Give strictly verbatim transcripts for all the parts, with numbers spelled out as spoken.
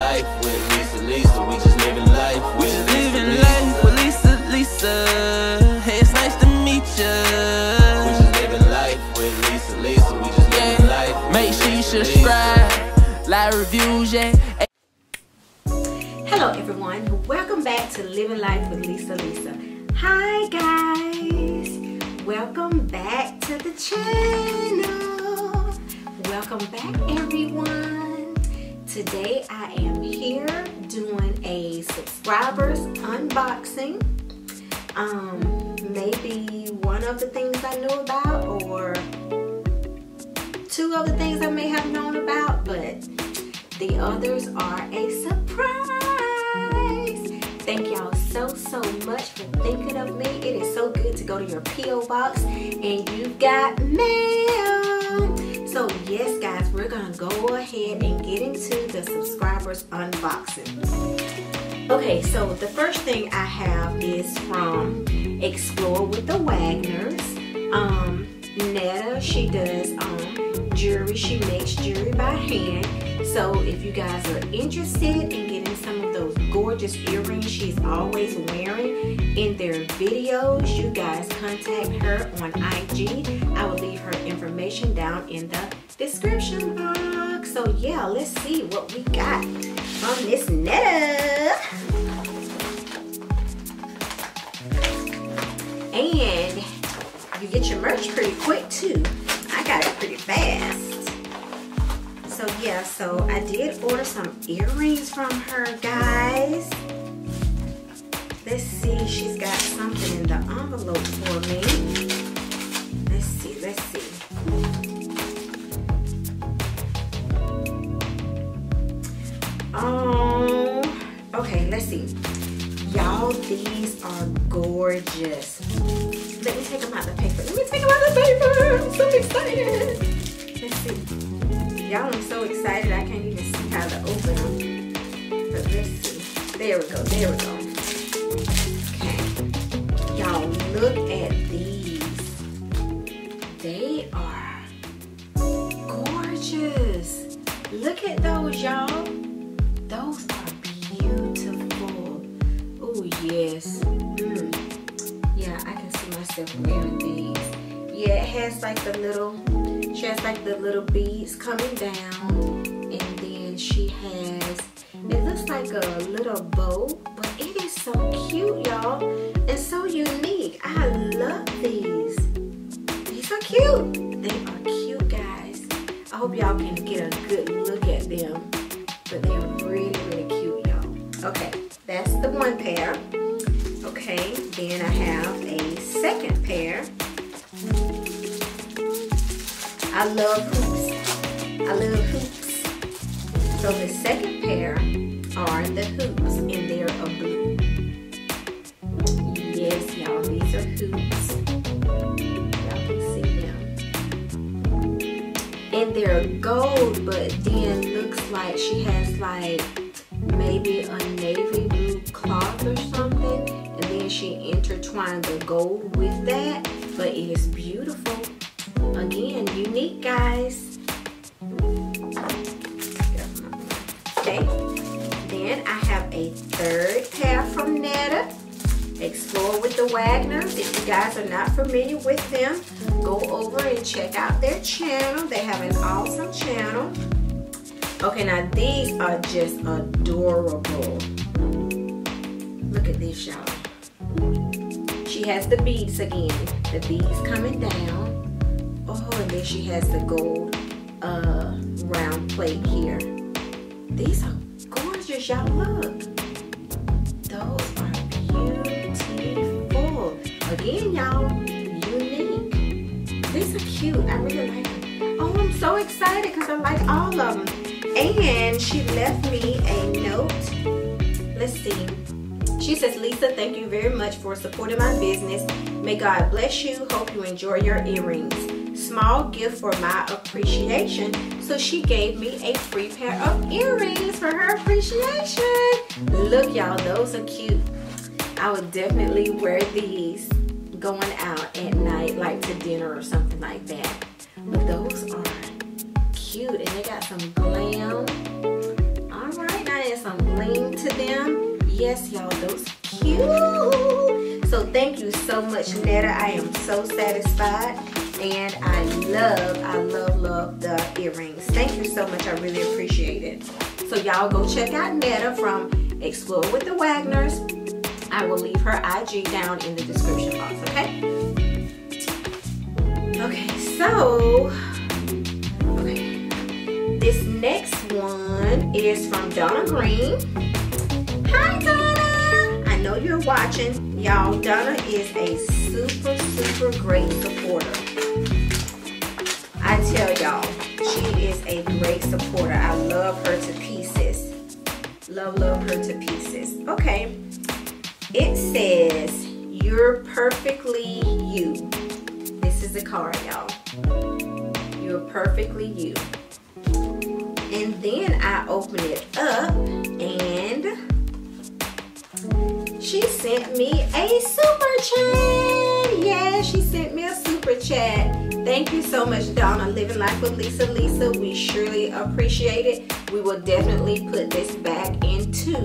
Life with Lisa Lisa, we just living life. We just living life with Lisa Lisa. Hey, it's nice to meet ya. We just living life with Lisa Lisa. We just living life. Make sure you subscribe, like, reviews, yeah. Hello everyone, welcome back to Living Life with Lisa Lisa. Hi guys, welcome back to the channel. Welcome back everyone. Today I am here doing a subscribers unboxing. Um, maybe one of the things I knew about or two of the things I may have known about, but the others are a surprise. Thank y'all so, so much for thinking of me. It is so good to go to your P O box and you got mail. So yes guys, we're gonna go ahead and get into the subscribers unboxing. Okay, so the first thing I have is from Explore with the Wagners. Um, Netta, she does um, jewelry, she makes jewelry by hand. So if you guys are interested in getting some of those gorgeous earrings she's always wearing in their videos, you guys contact her on I G. I will leave her information down in the description box. So yeah, let's see what we got from Miss Netta. And you get your merch pretty quick too. I got it pretty fast. So yeah, so I did order some earrings from her, guys. Let's see, she's got something in the envelope for me. Let's see, let's see. Um, okay, let's see. Y'all, these are gorgeous. Let me take them out of the paper. Let me take them out of the paper. I'm so excited. Let's see. Y'all, I'm so excited. I can't even see how to open them. But let's see. There we go. There we go. Okay. Y'all, look at these. They are gorgeous. Look at those, y'all. Those are beautiful. Oh yes. Mm. Yeah, I can see myself wearing these. Yeah, it has like the little, she has like the little beads coming down. And then she has, it looks like a little bow, but it is so cute, y'all. And so unique. I love these. These are cute. They are cute, guys. I hope y'all can get a good look at them. But they're really, really cute, y'all. Okay, that's the one pair. Okay, then I have a second pair. I love hoops. I love hoops. So the second pair are the hoops, and they're a blue. Yes, y'all, these are hoops. Y'all can see them. And they're gold, but then looks like she has like maybe a navy blue cloth or something, and then she intertwined the gold with that, but it is beautiful. Again, unique, guys. Okay, then I have a third pair from Netta, Explore with the Wagners. If you guys are not familiar with them, go over and check out their channel. They have an awesome channel. Okay, now these are just adorable. Look at this, y'all. She has the beads again. The beads coming down. Oh, and then she has the gold uh, round plate here. These are gorgeous, y'all. Look. Those are beautiful. Again, y'all, unique. These are cute. I really like them. Oh, I'm so excited because I like all of them. And she left me a note. Let's see. She says, Lisa, thank you very much for supporting my business. May God bless you. Hope you enjoy your earrings. Small gift for my appreciation. So she gave me a free pair of earrings for her appreciation. Look, y'all, those are cute. I would definitely wear these going out at night, like to dinner or something like that. But those are cute, and they got some glam. All right, now some bling to them. Yes, y'all, those cute. So thank you so much, Netta. I am so satisfied. And I love, I love, love the earrings. Thank you so much. I really appreciate it. So y'all go check out Netta from Explore with the Wagners. I will leave her I G down in the description box, okay? Okay, so, okay. This next one is from Donna Green. Hi, Donna! I know you're watching. Y'all, Donna is a super, super great supporter. I tell y'all, she is a great supporter. I love her to pieces. Love, love her to pieces. Okay. It says, "You're perfectly you." This is the card, y'all. You're perfectly you. And then I open it up, and she sent me a super chat. Yeah, she sent me a super chat. Thank you so much, Donna. Living Life with Lisa Lisa. We surely appreciate it. We will definitely put this back into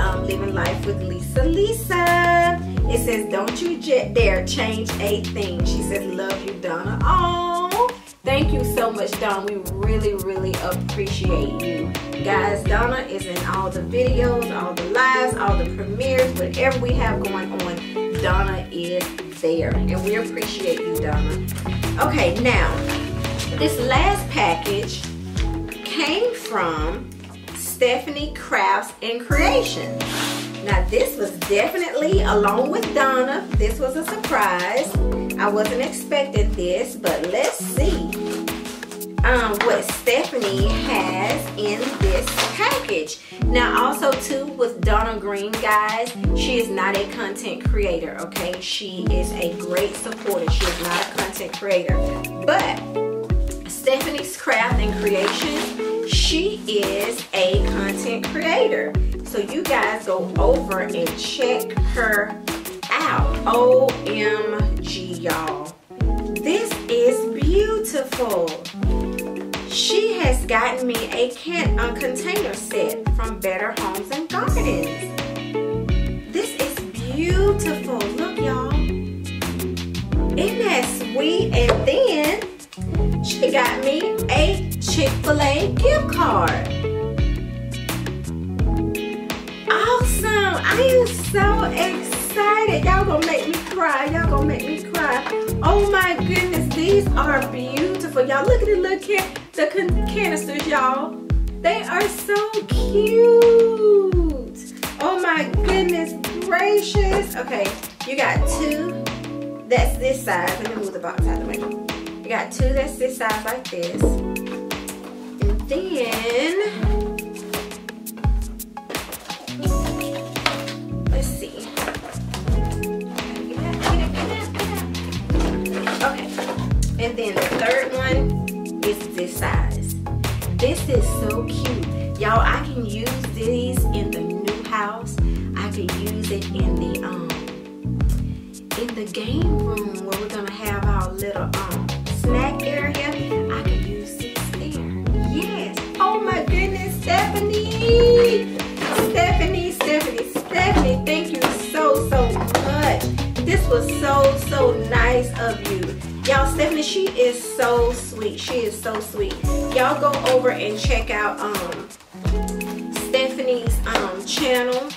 Um, living Life with Lisa Lisa. It says, "Don't you dare change a thing." She says, "Love you, Donna." Oh, thank you so much, Donna. We really, really appreciate you. Guys, Donna is in all the videos, all the lives, all the premieres, whatever we have going on, Donna is there. And we appreciate you, Donna. Okay, now, this last package came from Stephanie Crafts and Creations. Now this was definitely, along with Donna, this was a surprise. I wasn't expecting this, but let's see um, what Stephanie has in this package. Now also too, with Donna Green, guys, she is not a content creator, okay? She is a great supporter. She is not a content creator. But Stephanie's Craft and Creations, she is a content creator. So you guys go over and check her out. O M G, y'all. This is beautiful. She has gotten me a can a container set from Better Homes and Gardens. This is beautiful. Look, y'all. Isn't that sweet? And then she got me a Chick-fil-A gift card. Awesome! I am so excited. Y'all gonna make me cry. Y'all gonna make me cry. Oh my goodness, these are beautiful. Y'all look at the little can the can canisters, y'all. They are so cute. Oh my goodness gracious. Okay, you got two. That's this side. Let me move the box out of the way. You got two that's this size like this. Then, let's see. Okay, and then the third one is this size. This is so cute. Y'all, I can use these in the new house. I can use it in the, um, in the game room where we're gonna have our little, um, snack area. Stephanie, Stephanie, Stephanie, Stephanie, thank you so, so much. This was so, so nice of you. Y'all, Stephanie, she is so sweet. She is so sweet. Y'all go over and check out um, Stephanie's um, channel.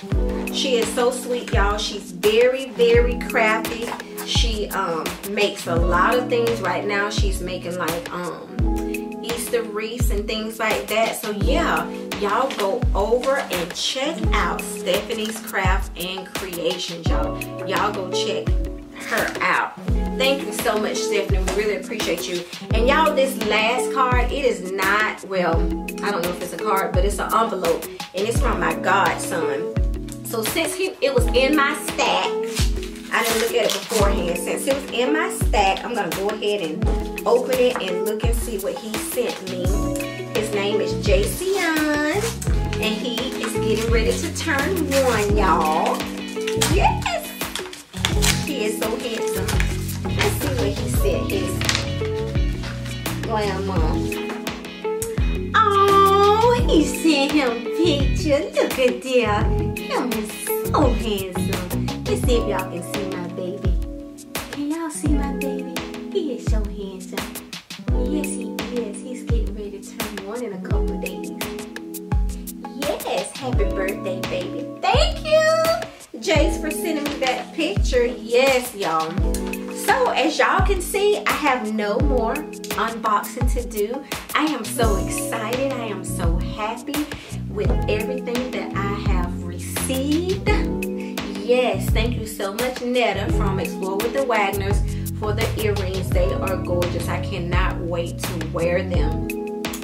She is so sweet, y'all. She's very, very crafty. She um, makes a lot of things right now. She's making like, um, Easter wreaths and things like that. So yeah, y'all go over and check out Stephanie's Craft and Creations, y'all. Y'all go check her out. Thank you so much, Stephanie. We really appreciate you. And y'all, this last card, it is not, well, I don't know if it's a card, but it's an envelope, and it's from my godson. So since he, it was in my stack, I didn't look at it beforehand. Since it was in my stack, I'm gonna go ahead and open it and look and see what he sent me. His name is J C, and he is getting ready to turn one, y'all. Yes! He is so handsome. Let's see what he sent his grandma. Oh, he sent him picture. Look at that. That was so handsome. Let's see if y'all can see my baby. Can y'all see my baby? He is so handsome. Yes, he is. He's getting ready to turn one in a couple of days. Yes, happy birthday, baby. Thank you, Jace, for sending me that picture. Yes, y'all. So, as y'all can see, I have no more unboxing to do. I am so excited. I am so happy with everything that I have received. Yes, thank you so much, Netta, from Explore with the Wagners, for the earrings. They are gorgeous. I cannot wait to wear them.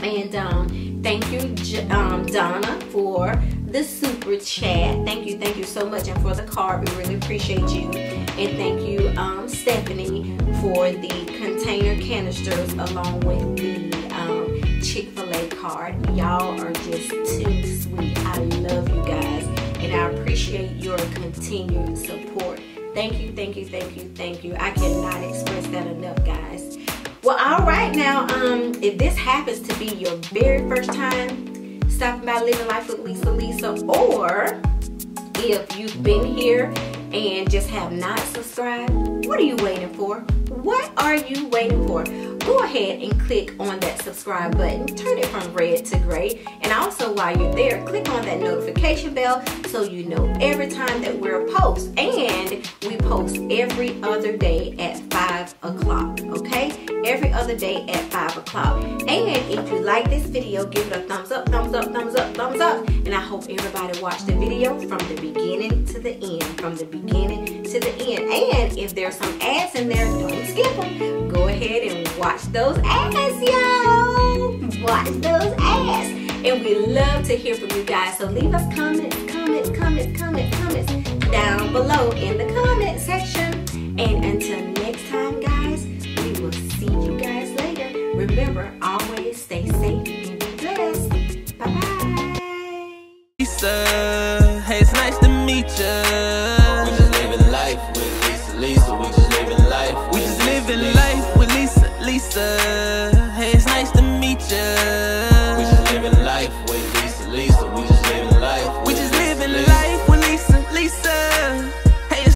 And um, thank you, J um, Donna, for the super chat. Thank you, thank you so much. And for the card, we really appreciate you. And thank you, um, Stephanie, for the container canisters along with the um, Chick-fil-A card. Y'all are just too sweet. I love you guys. And I appreciate your continued support. Thank you, thank you, thank you, thank you. I cannot express that enough, guys. Well, all right now, um, if this happens to be your very first time stopping by Living Life with Lisa Lisa, or if you've been here and just have not subscribed, what are you waiting for? What are you waiting for? Go ahead and click on that subscribe button. Turn it from red to gray. And also, while you're there, click on that notification bell so you know every time that we're post. And we post every other day at five o'clock, okay? Every other day at five o'clock. And if you like this video, give it a thumbs up, thumbs up, thumbs up, thumbs up. And I hope everybody watched the video from the beginning to the end. From the beginning to the end. And if there's some ads in there, don't skip them. Go ahead and watch those ads, y'all. Watch those ads. And we love to hear from you guys. So leave us comments, comments, comments, comments, comments down below in the comment section. And until next time, guys, we will see you guys later. Remember,